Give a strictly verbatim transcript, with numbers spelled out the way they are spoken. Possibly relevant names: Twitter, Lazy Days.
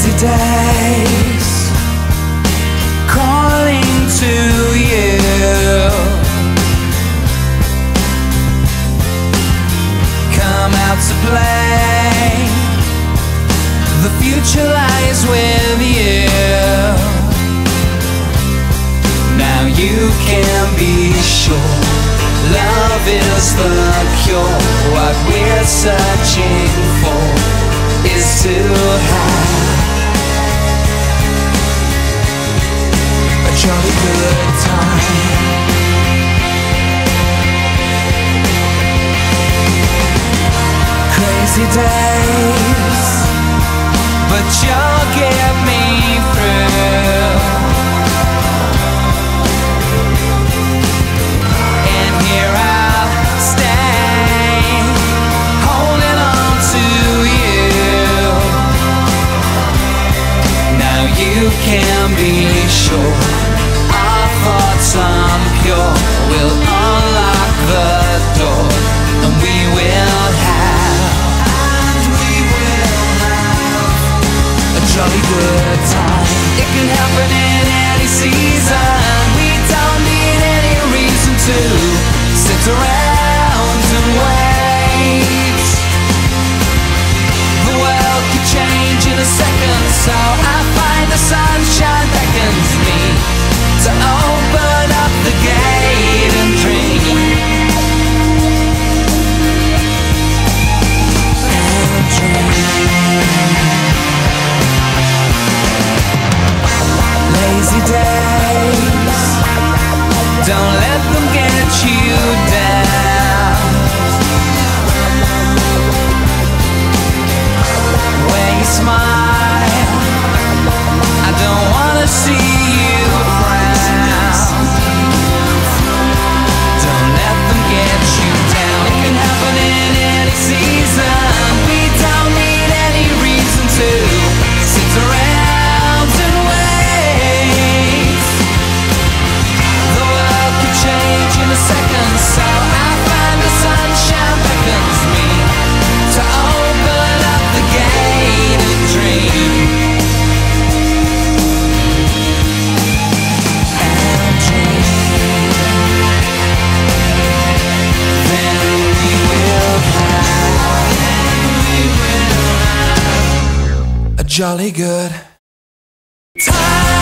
lazy days calling to you. Come out to play, the future lies with you. Now you can be sure love is the cure. What we're searching for is to have a jolly good time. Crazy days, but you'll get me through. And here I'll stay, holding on to you. Now you can be sure our thoughts are pure. We'll unlock the door, and we will have, and we will have a jolly good time. It can happen in any season. We don't need any reason to sit around and wait. The world could change in a second, so I find the sunshine beckons me to open up the gate and dream. And dream. Lazy days, don't let them get you down. When you smile, I don't wanna see you frown. Don't let them get you down. It can happen in any season. We don't need any reason to sit around and wait. The world could change in a second, so I find the sunshine beckons me to open up the gate and dream. Jolly good time.